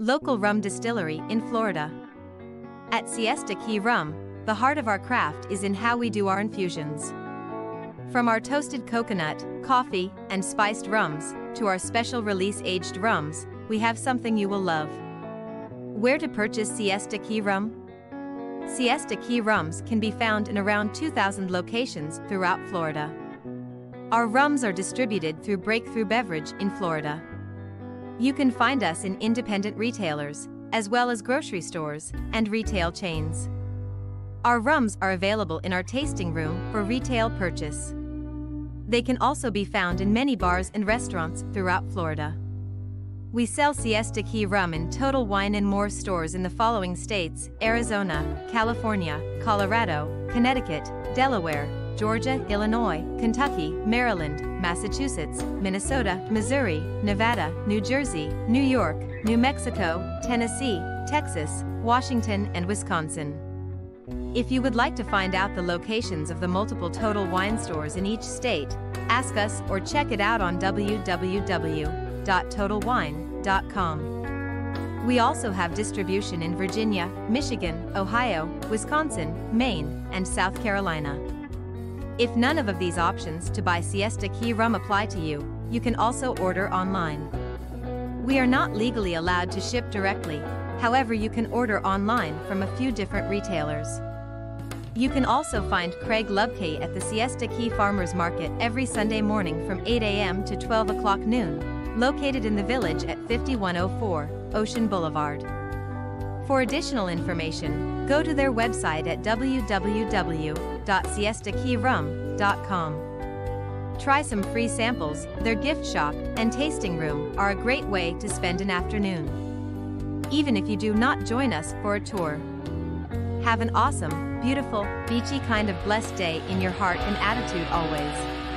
Local rum distillery in Florida. At Siesta Key Rum, the heart of our craft is in how we do our infusions. From our toasted coconut, coffee, and spiced rums, to our special release aged rums, we have something you will love. Where to purchase Siesta Key Rum? Siesta Key Rums can be found in around 2,000 locations throughout Florida. Our rums are distributed through Breakthrough Beverage in Florida. You can find us in independent retailers, as well as grocery stores and retail chains. Our rums are available in our tasting room for retail purchase. They can also be found in many bars and restaurants throughout Florida. We sell Siesta Key Rum in Total Wine and More stores in the following states: Arizona, California, Colorado, Connecticut, Delaware, Georgia, Illinois, Kentucky, Maryland, Massachusetts, Minnesota, Missouri, Nevada, New Jersey, New York, New Mexico, Tennessee, Texas, Washington, and Wisconsin. If you would like to find out the locations of the multiple Total Wine stores in each state, ask us or check it out on www.totalwine.com. We also have distribution in Virginia, Michigan, Ohio, Wisconsin, Maine, and South Carolina. If none of these options to buy Siesta Key Rum apply to you, you can also order online. We are not legally allowed to ship directly, however you can order online from a few different retailers. You can also find Craig Lovekey at the Siesta Key Farmers Market every Sunday morning from 8 a.m. to 12 o'clock noon, located in the Village at 5104 Ocean Boulevard. For additional information, go to their website at www.siestakeyrum.com. Try some free samples. Their gift shop and tasting room are a great way to spend an afternoon, even if you do not join us for a tour. Have an awesome, beautiful, beachy kind of blessed day in your heart and attitude always.